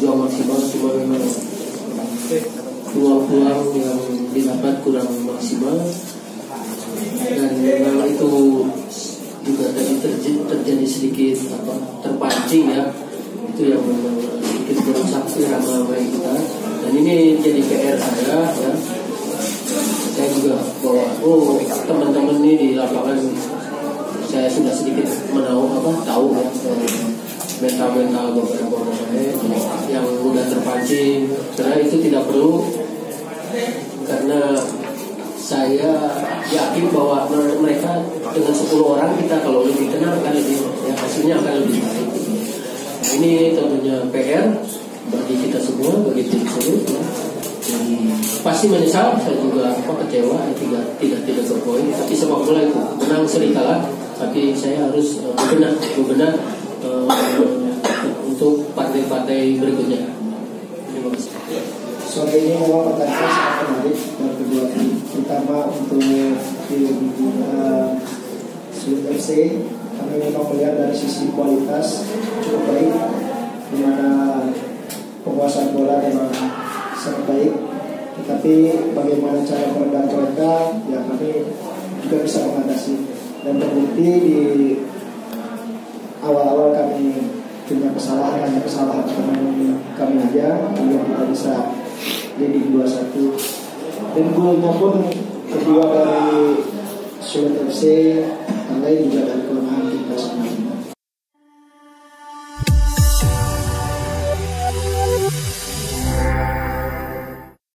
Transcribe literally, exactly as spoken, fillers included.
juga maksimal cuma memang peluang-peluang yang didapat kurang maksimal, dan memang itu juga tadi terjadi, terjadi sedikit apa, terpancing ya, itu yang memang sedikit kurang sakti sama baik kita. Dan ini jadi P R saya ya, saya juga bahwa oh teman-teman ini di lapangan saya sudah sedikit menahu apa tahu ya mental-mental beberapa orang yang mudah terpancing, karena itu tidak perlu, karena saya yakin bahwa mereka dengan sepuluh orang kita kalau lebih kenal akan lebih ya, hasilnya akan lebih baik. Nah, ini tentunya P R bagi kita semua, bagi tim seluruh ya. Pasti menyesal, saya juga apa, kecewa tidak tidak tidak berpoin, tapi sepak bola itu menang seri kalah, tapi saya harus uh, berbenah berbenah uh, untuk partai-partai berikutnya. Terima kasih. Sore ini memang pertandingan sangat menarik dan kedua tim, terutama untuk tim uh, Sulut F C, kami memang melihat dari sisi kualitas cukup baik, di mana penguasaan bola memang sangat baik. Tetapi bagaimana cara meredam mereka, ya kami juga bisa mengatasi, dan terbukti di awal-awal kami punya kesalahan, hanya kesalahan kami, kami aja, kemudian kita bisa jadi dua satu, dan golnya pun kedua dari Sulut F C, tandai juga dari kelemahan kita sendiri.